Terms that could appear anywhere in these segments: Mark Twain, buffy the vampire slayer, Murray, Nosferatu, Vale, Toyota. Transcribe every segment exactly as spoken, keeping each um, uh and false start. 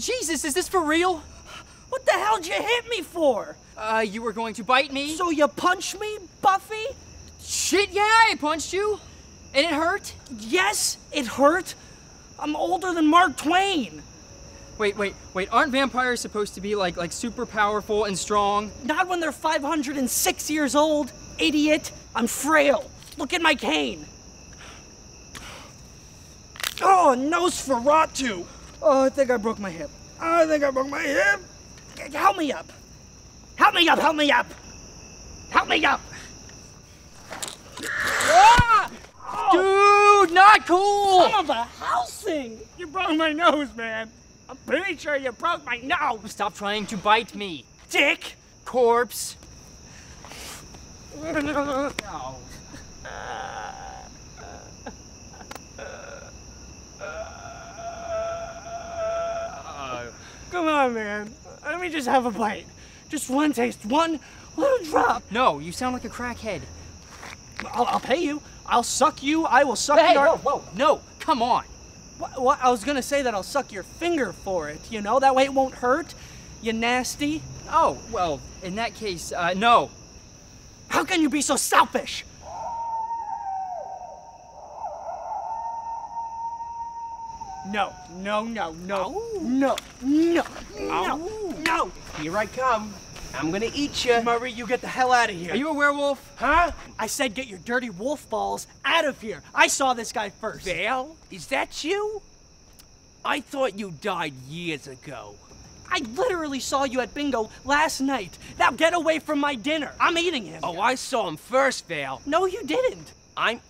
Jesus, is this for real? What the hell'd you hit me for? Uh, you were going to bite me. So you punched me, Buffy? Shit, yeah, I punched you. And it hurt? Yes, it hurt. I'm older than Mark Twain. Wait, wait, wait, aren't vampires supposed to be like, like super powerful and strong? Not when they're five hundred six years old, idiot. I'm frail. Look at my cane. Oh, Nosferatu. Oh, I think I broke my hip. I think I broke my hip. Help me up. Help me up, help me up. Help me up. Ah! Oh. Dude, not cool. Son of a housing. You broke my nose, man. I'm pretty sure you broke my nose. Stop trying to bite me. Dick. Corpse. Oh. Come on, man. Let me just have a bite. Just one taste, one little drop. No, you sound like a crackhead. I'll, I'll pay you. I'll suck you. I will suck hey, your... Hey, whoa, whoa. No, come on. What, what, I was going to say that I'll suck your finger for it, you know? That way it won't hurt. You nasty. Oh, well, in that case, uh, no. How can you be so selfish? No, no, no, no, no, no, no, no. Here I come. I'm gonna eat you. Murray, you get the hell out of here. Are you a werewolf? Huh? I said get your dirty wolf balls out of here. I saw this guy first. Vale, is that you? I thought you died years ago. I literally saw you at bingo last night. Now get away from my dinner. I'm eating him. Oh, I saw him first, Vale. No, you didn't. I'm...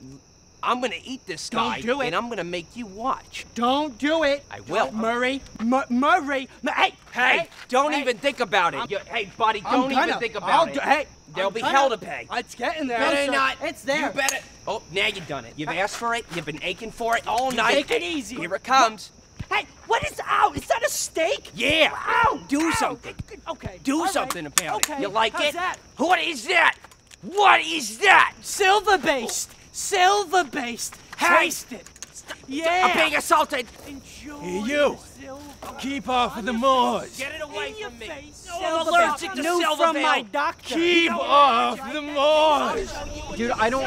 I'm gonna eat this guy. Don't do it. And I'm gonna make you watch. Don't do it. I will. Murray. Mur Murray. Hey, hey, hey. Don't hey. even think about it. I'm, hey, buddy, don't gonna, even think about I'll, it. Hey, there'll I'm be gonna, hell to pay. It's getting there. Better sir. not. It's there. You better. Oh, now you've done it. You've I, asked for it. You've been aching for it all night. Take it easy. Here it comes. Hey, what is out? Is that a steak? Yeah. Ow. Do ow. something. Okay. Do all something right. about okay. it. You like How's it? That? What is that? What is that? Silver based. Silver based. Hey. Taste it. Stop. Yeah. I'm being assaulted. Enjoy. Hey, you. Keep off of the moors. Get it away from me. Face. No, I'm allergic to silver from my doctor. Keep no, off the moors. Dude, I don't.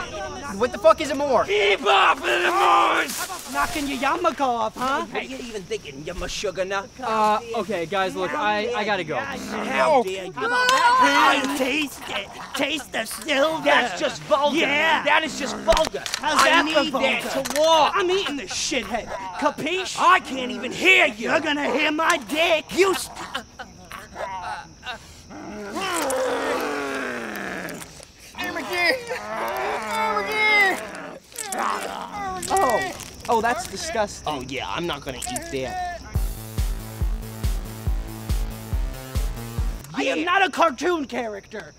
What the fuck is a moor? Keep off of the moors. Knocking your yarmulke off, huh? What are you even thinking, yarmashugana? Uh, okay, guys, look, I I gotta go. How dare you? I taste it. Taste the silver. That's just vulgar. Yeah. That is just vulgar. How's I that need for vulgar? that to walk. I'm eating this shithead. Capiche? I can't even hear you. You're gonna hear my dick. You st Oh, oh, that's disgusting. Oh yeah, I'm not gonna eat that. I am not a cartoon character.